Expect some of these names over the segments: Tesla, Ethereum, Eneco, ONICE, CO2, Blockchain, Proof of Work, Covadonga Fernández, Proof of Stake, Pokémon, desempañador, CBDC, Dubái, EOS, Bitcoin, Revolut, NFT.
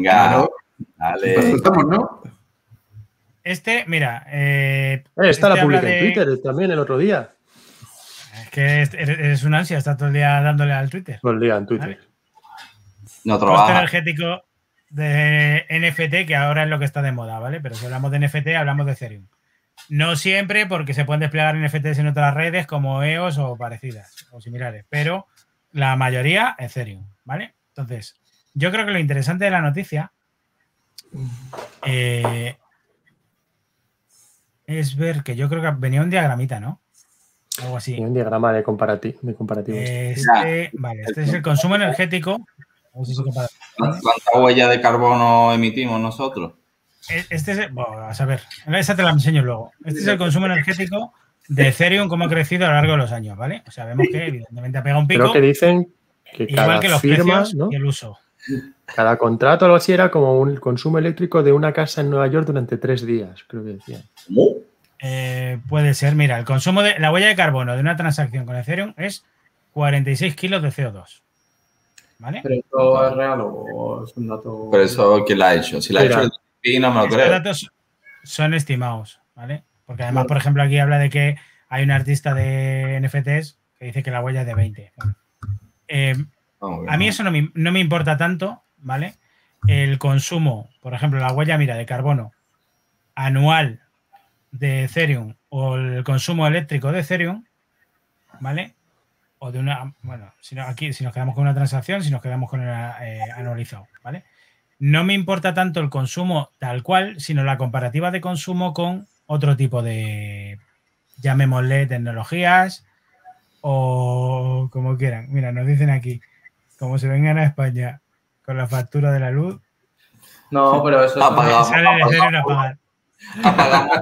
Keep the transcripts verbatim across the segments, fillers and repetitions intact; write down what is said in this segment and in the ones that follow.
Claro. Dale. Pues estamos, ¿no? Este, mira. Eh, eh, está este la publica de... en Twitter también el otro día. Es que eres un ansia, está todo el día dándole al Twitter. Todo el día en Twitter. ¿Vale? No trabaja. Coste energético de N F T, que ahora es lo que está de moda, ¿vale? Pero si hablamos de N F T, hablamos de Ethereum. No siempre, porque se pueden desplegar N F Ts en otras redes como E O S o parecidas o similares, pero la mayoría Ethereum, ¿vale? Entonces, yo creo que lo interesante de la noticia eh, es ver que yo creo que venía un diagramita, ¿no? Algo así. Venía un diagrama de comparativo. De comparativo este, este, vale, este es el consumo energético. ¿Cuánta huella de carbono emitimos nosotros? Este es, bueno, a saber, esa te la enseño luego. Este es el consumo energético de Ethereum, cómo ha crecido a lo largo de los años, ¿vale? O sea, vemos que evidentemente ha pegado un pico. Creo que dicen que igual cada que los firmas, precios, ¿no? Y el uso. Cada contrato, algo así, era como un consumo eléctrico de una casa en Nueva York durante tres días, creo que decían. Eh, puede ser, mira, el consumo de la huella de carbono de una transacción con Ethereum es cuarenta y seis kilos de C O dos. ¿Vale? ¿Pero esto es real o es un dato? Pero eso, ¿quién la ha hecho? Si la ha hecho el D P I, no me lo creo. Los datos son estimados, ¿vale? Porque además, por ejemplo, aquí habla de que hay un artista de N F Ts que dice que la huella es de veinte. Eh, a mí eso no me, no me importa tanto, ¿vale? El consumo, por ejemplo, la huella, mira, de carbono anual de Ethereum o el consumo eléctrico de Ethereum, ¿vale? O de una, bueno, si no, aquí, si nos quedamos con una transacción, si nos quedamos con el eh, anualizado, ¿vale? No me importa tanto el consumo tal cual, sino la comparativa de consumo con otro tipo de, llamémosle, tecnologías o como quieran. Mira, nos dicen aquí, como se vengan a España con la factura de la luz. No, pero eso apagamos, sale apagamos, de apagamos, apagar. Apagamos.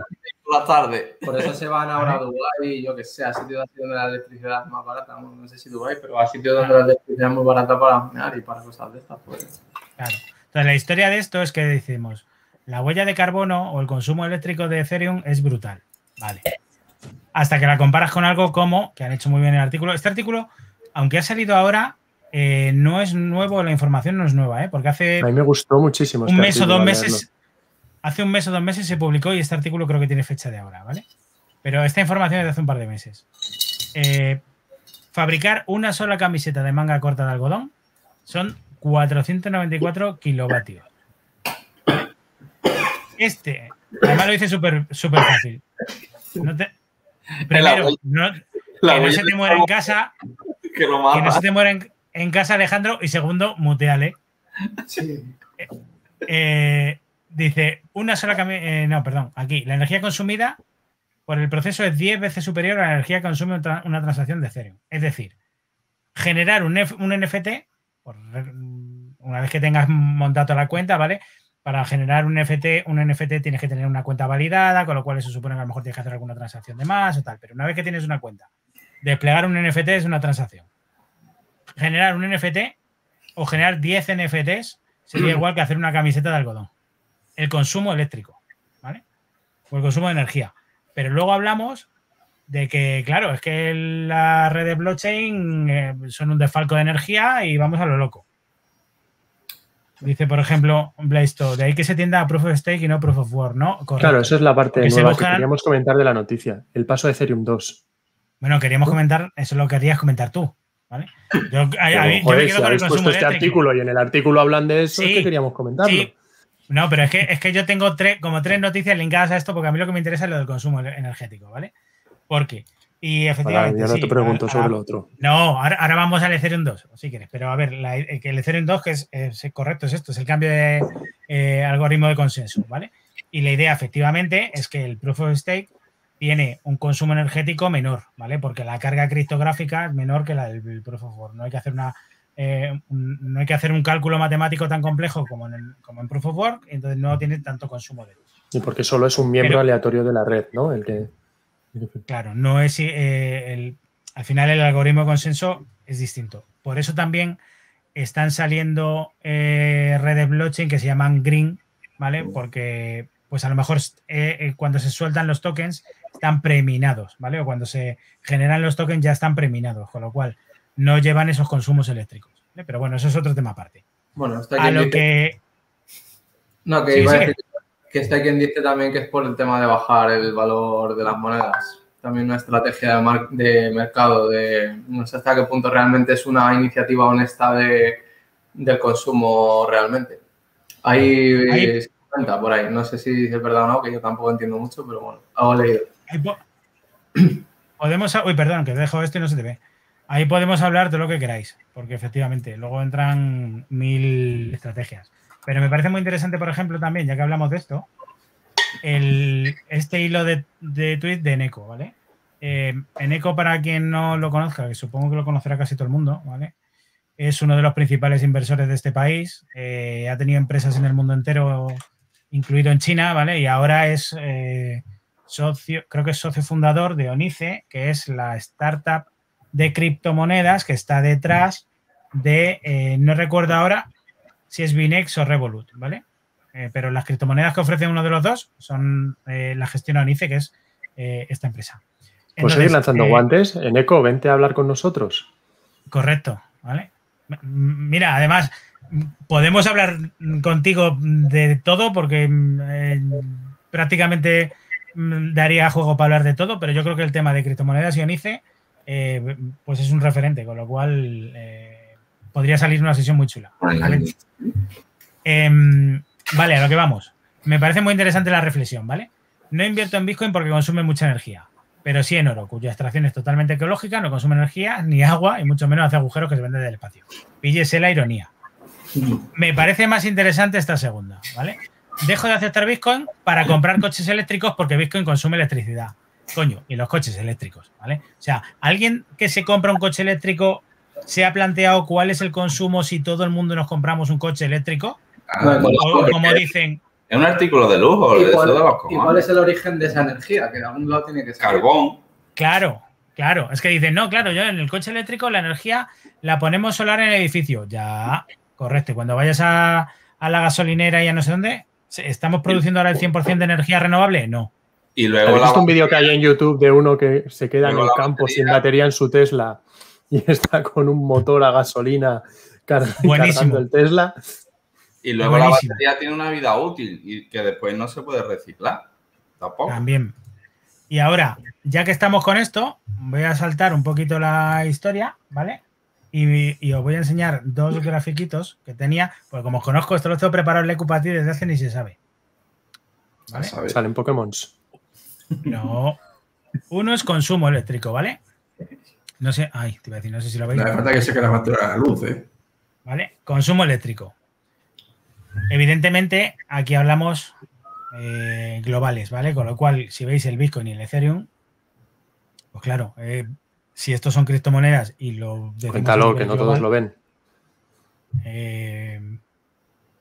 La tarde. Por eso se van ahora a Dubái, yo que sé, a sitios donde la electricidad es más barata. No sé si Dubái, pero a sitios donde la electricidad es muy barata para minar y para cosas de estas. Pues. Claro. Entonces, la historia de esto es que decimos, la huella de carbono o el consumo eléctrico de Ethereum es brutal. Vale. Hasta que la comparas con algo como, que han hecho muy bien el artículo. Este artículo, aunque ha salido ahora, eh, no es nuevo, la información no es nueva, ¿eh? Porque hace... A mí me gustó muchísimo. Un este mes o dos meses... Hace un mes o dos meses se publicó y este artículo creo que tiene fecha de ahora, ¿vale? Pero esta información es de hace un par de meses. Eh, fabricar una sola camiseta de manga corta de algodón son cuatrocientos noventa y cuatro kilovatios. Este, además lo dice súper súper fácil. No te, primero, no, que no se te muera en casa. Que no se te muera en, en casa, Alejandro. Y segundo, muteale. Sí. Eh... eh Dice, una sola camiseta... Eh, no, perdón, aquí. La energía consumida por el proceso es diez veces superior a la energía que consume una transacción de Ethereum. Es decir, generar un, F un N F T, por, una vez que tengas montado la cuenta, ¿vale? Para generar un N F T, un N F T tienes que tener una cuenta validada, con lo cual eso supone que a lo mejor tienes que hacer alguna transacción de más o tal. Pero una vez que tienes una cuenta, desplegar un N F T es una transacción. Generar un N F T o generar diez N F Ts sería igual que hacer una camiseta de algodón. El consumo eléctrico, ¿vale? O el consumo de energía. Pero luego hablamos de que, claro, es que las redes blockchain eh, son un desfalco de energía y vamos a lo loco. Dice, por ejemplo, Blasto, de ahí que se tienda a Proof of Stake y no Proof of Work, ¿no? Correcto. Claro, esa es la parte que nueva buscan... que queríamos comentar de la noticia. El paso de Ethereum dos. Bueno, queríamos comentar, eso lo querías comentar tú, ¿vale? Yo, a, a mí, joder, yo me quedo si con el consumo este artículo y en el artículo hablan de eso, sí, es que queríamos comentarlo. Sí. No, pero es que, es que yo tengo tres, como tres noticias linkadas a esto porque a mí lo que me interesa es lo del consumo energético, ¿vale? ¿Por qué? Y efectivamente... Ahora, ya no sí, te pregunto ahora, sobre ahora, lo otro. No, ahora, ahora vamos al Ethereum dos, si quieres. Pero a ver, la, el Ethereum dos, que es, es correcto, es esto, es el cambio de eh, algoritmo de consenso, ¿vale? Y la idea, efectivamente, es que el Proof of Stake tiene un consumo energético menor, ¿vale? Porque la carga criptográfica es menor que la del Proof of Work. No hay que hacer una... Eh, no hay que hacer un cálculo matemático tan complejo como en, el, como en Proof of Work, entonces no tiene tanto consumo de luz. Y porque solo es un miembro Pero, aleatorio de la red, ¿no? El que... Claro, no es eh, el, al final el algoritmo de consenso es distinto. Por eso también están saliendo eh, redes blockchain que se llaman green, ¿vale? Porque pues a lo mejor eh, cuando se sueltan los tokens están preminados, ¿vale? O cuando se generan los tokens ya están preminados, con lo cual no llevan esos consumos eléctricos, ¿eh? Pero bueno, eso es otro tema aparte. Bueno, hasta aquí a lo que No, que sí, iba sí. a decir que está quien dice también que es por el tema de bajar el valor de las monedas. También una estrategia de, mar de mercado, de no sé hasta qué punto realmente es una iniciativa honesta de, del consumo realmente. Hay, ¿Hay? cincuenta por ahí, no sé si es verdad o no, que yo tampoco entiendo mucho, pero bueno, hago leído. Podemos, uy, perdón, que te dejo esto y no se te ve. Ahí podemos hablar de lo que queráis, porque efectivamente luego entran mil estrategias. Pero me parece muy interesante, por ejemplo, también, ya que hablamos de esto, el, este hilo de, de tweet de Eneco, ¿vale? Eh, Eneco, para quien no lo conozca, que supongo que lo conocerá casi todo el mundo, ¿vale? Es uno de los principales inversores de este país, eh, ha tenido empresas en el mundo entero, incluido en China, ¿vale? Y ahora es eh, socio, creo que es socio fundador de ONICE, que es la startup de criptomonedas que está detrás de, eh, no recuerdo ahora si es Binex o Revolut, ¿vale? Eh, pero las criptomonedas que ofrece uno de los dos son eh, la gestión ONICE, que es eh, esta empresa. Entonces, pues seguir lanzando eh, guantes. Eneco, vente a hablar con nosotros. Correcto, ¿vale? Mira, además, podemos hablar contigo de todo porque eh, prácticamente daría juego para hablar de todo, pero yo creo que el tema de criptomonedas y ONICE eh, pues es un referente, con lo cual eh, podría salir una sesión muy chula. ¿Vale? Eh, vale, a lo que vamos. Me parece muy interesante la reflexión, ¿vale? No invierto en Bitcoin porque consume mucha energía, pero sí en oro, cuya extracción es totalmente ecológica, no consume energía, ni agua, y mucho menos hace agujeros que se venden del espacio. Píllese la ironía. Me parece más interesante esta segunda, ¿vale? Dejo de aceptar Bitcoin para comprar coches eléctricos porque Bitcoin consume electricidad. Coño, y los coches eléctricos, ¿vale? O sea, alguien que se compra un coche eléctrico se ha planteado cuál es el consumo si todo el mundo nos compramos un coche eléctrico. Ah, o, como dicen... Es un artículo de lujo. ¿Y cuál, de ¿y cuál es el origen de esa energía? Que de algún lado tiene que ser. Carbón. Claro, claro. Es que dicen, no, claro, yo en el coche eléctrico la energía la ponemos solar en el edificio. Ya, correcto. Cuando vayas a, a la gasolinera y a no sé dónde, ¿estamos produciendo ahora el cien por ciento de energía renovable? No. Y luego ¿Has visto un vídeo que hay en YouTube de uno que se queda en el campo batería. sin batería en su Tesla y está con un motor a gasolina car Buenísimo. cargando el Tesla? Y luego Buenísimo. la batería tiene una vida útil y que después no se puede reciclar. Tampoco. También. Y ahora, ya que estamos con esto, voy a saltar un poquito la historia, ¿vale? Y, y os voy a enseñar dos grafiquitos que tenía, porque como os conozco, esto lo tengo preparado en Lecu para ti desde hace ni se sabe. ¿Vale? Salen Pokémon. No. Uno es consumo eléctrico, ¿vale? No sé, ay, te iba a decir, no sé si lo veis. No hace falta que se quede la factura de la luz, ¿eh? ¿Vale? Consumo eléctrico. Evidentemente, aquí hablamos eh, globales, ¿vale? Con lo cual, si veis el Bitcoin y el Ethereum, pues claro, eh, si estos son criptomonedas y lo... Cuéntalo, que no global, todos lo ven. Eh,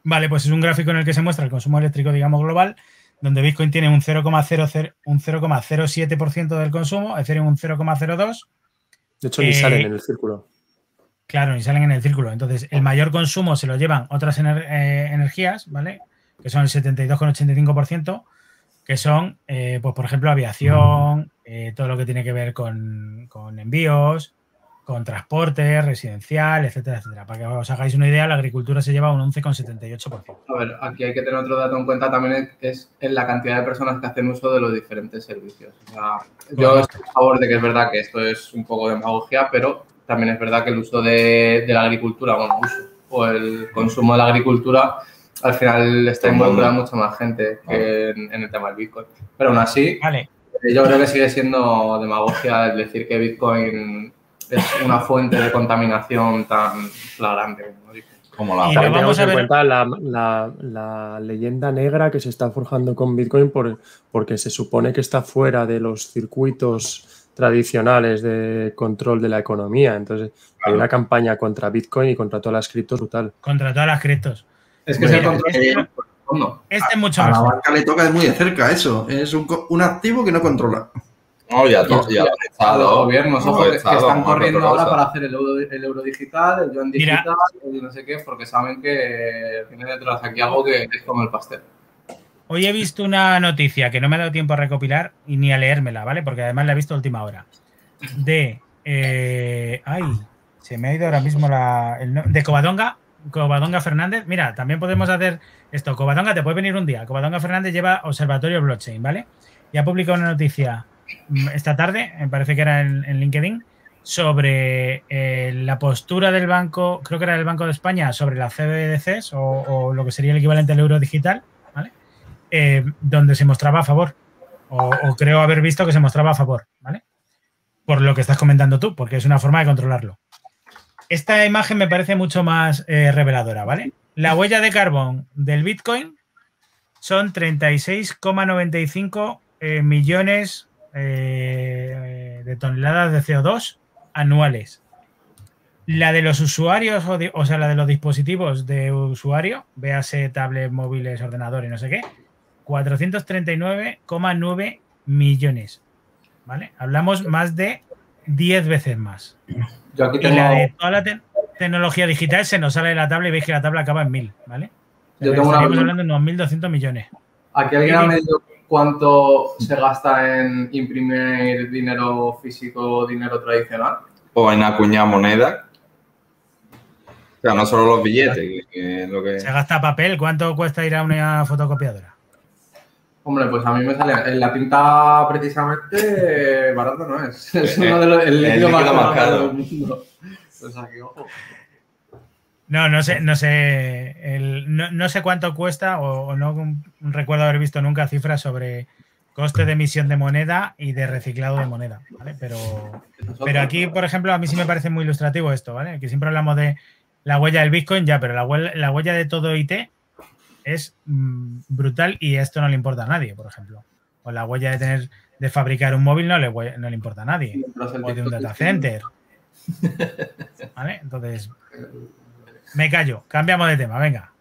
vale, pues es un gráfico en el que se muestra el consumo eléctrico, digamos, global, donde Bitcoin tiene un cero coma cero siete por ciento del consumo, Ethereum un cero coma cero dos por ciento. De hecho, eh, ni salen en el círculo. Claro, y salen en el círculo. Entonces, el mayor consumo se lo llevan otras ener eh, energías, ¿vale? Que son el setenta y dos coma ochenta y cinco por ciento, que son, eh, pues por ejemplo, aviación, eh, todo lo que tiene que ver con, con envíos, con transporte, residencial, etcétera, etcétera. Para que os hagáis una idea, la agricultura se lleva un once coma setenta y ocho por ciento. A ver, aquí hay que tener otro dato en cuenta también, que es en la cantidad de personas que hacen uso de los diferentes servicios. O sea, yo estoy a favor de que es verdad que esto es un poco demagogia, pero... También es verdad que el uso de, de la agricultura, bueno, uso, o el consumo de la agricultura, al final está involucrada mucha más gente que en, en el tema del Bitcoin. Pero aún así, vale. yo creo que sigue siendo demagogia el decir que Bitcoin es una fuente de contaminación tan flagrante como la... También tenemos en cuenta la, la, la leyenda negra que se está forjando con Bitcoin por, porque se supone que está fuera de los circuitos tradicionales de control de la economía. Entonces, claro, hay una campaña contra Bitcoin y contra todas las criptos brutal. Contra todas las criptos. Es que es el control. Este, este, no. este a, mucho a más. A la banca le toca de muy de cerca eso. Es un, un activo que no controla. No, ya todos los gobiernos que están corriendo ahora para hacer el euro, el euro digital, el yuan digital, Mira, el no sé qué, porque saben que tiene detrás aquí algo que es como el pastel. Hoy he visto una noticia que no me ha dado tiempo a recopilar y ni a leérmela, ¿vale? Porque además la he visto a última hora. De... Eh, ¡Ay! Se me ha ido ahora mismo la... El, de Covadonga Covadonga Fernández, mira, también podemos hacer esto. Covadonga, te puede venir un día. Covadonga Fernández lleva Observatorio Blockchain, ¿vale? Y ha publicado una noticia esta tarde, me parece que era en, en LinkedIn, sobre eh, la postura del banco, creo que era del Banco de España, sobre las C B D Cs o, o lo que sería el equivalente al euro digital, ¿vale? Eh, donde se mostraba a favor, o, o creo haber visto que se mostraba a favor, ¿vale? Por lo que estás comentando tú, porque es una forma de controlarlo. Esta imagen me parece mucho más eh, reveladora, ¿vale? La huella de carbón del Bitcoin son treinta y seis coma noventa y cinco eh, millones eh, de toneladas de C O dos anuales. La de los usuarios, o, de, o sea, la de los dispositivos de usuario, véase tablets, móviles, ordenadores, no sé qué, cuatrocientos treinta y nueve coma nueve millones, ¿vale? Hablamos más de diez veces más. Yo aquí tengo... Y la de toda la te tecnología digital se nos sale de la tabla y veis que la tabla acaba en mil, ¿vale? Yo tengo una... Estamos hablando de unos mil doscientos millones. ¿Aquí alguien ha medido cuánto se gasta en imprimir dinero físico, dinero tradicional? O en acuñar moneda. O sea, no solo los billetes. Que es lo que... Se gasta papel. ¿Cuánto cuesta ir a una fotocopiadora? Hombre, pues a mí me sale... En la tinta, precisamente, barato no es. Es uno de los... El líquido más caro del mundo. Pues aquí, ojo. No, no sé, no sé, el, no, no sé cuánto cuesta o, o no recuerdo haber visto nunca cifras sobre coste de emisión de moneda y de reciclado de moneda, ¿vale? Pero, pero aquí, por ejemplo, a mí sí me parece muy ilustrativo esto, ¿vale? Que siempre hablamos de la huella del Bitcoin, ya, pero la huella, la huella de todo I T es mm, brutal y esto no le importa a nadie, por ejemplo. O la huella de tener de fabricar un móvil no le, no le importa a nadie. O de un data center, ¿vale? Entonces... Me callo, cambiamos de tema, venga.